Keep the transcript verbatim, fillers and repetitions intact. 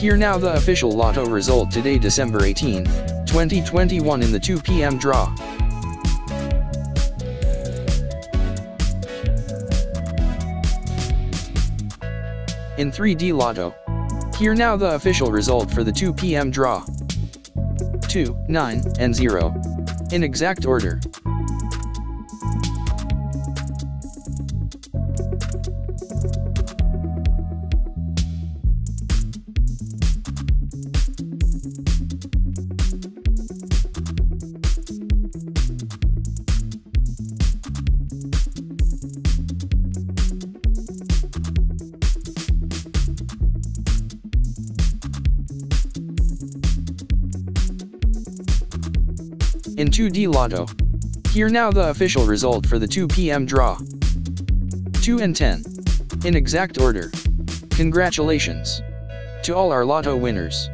Here now the official lotto result today, December eighteenth, twenty twenty-one, in the two p m draw. In three D Lotto. Here now the official result for the two p m draw. two, nine, and zero. In exact order. In two D Lotto. Here now the official result for the two p m draw. two and ten. In exact order. Congratulations to all our lotto winners.